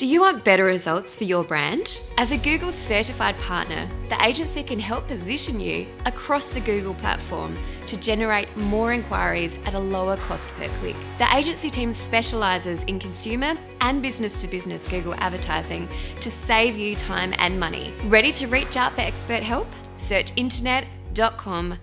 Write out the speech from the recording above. Do you want better results for your brand? As a Google certified partner, the agency can help position you across the Google platform to generate more inquiries at a lower cost per click. The agency team specialises in consumer and business-to-business Google advertising to save you time and money. Ready to reach out for expert help? Search internet.com.au.